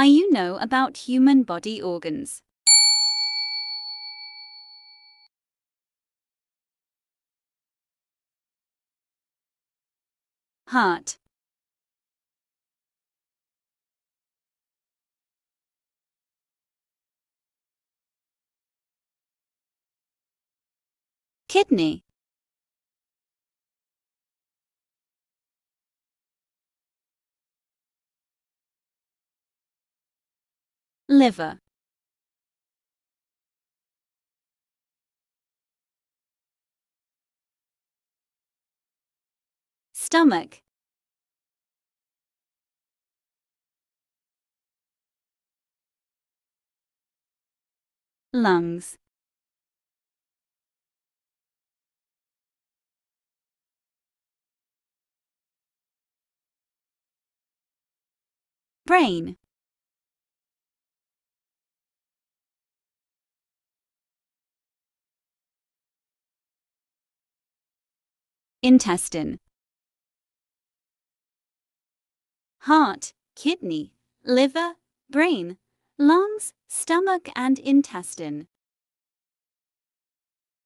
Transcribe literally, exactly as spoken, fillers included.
I you know about human body organs? Heart, kidney, liver, stomach, lungs, brain, intestine, heart, kidney, liver, brain, lungs, stomach and intestine.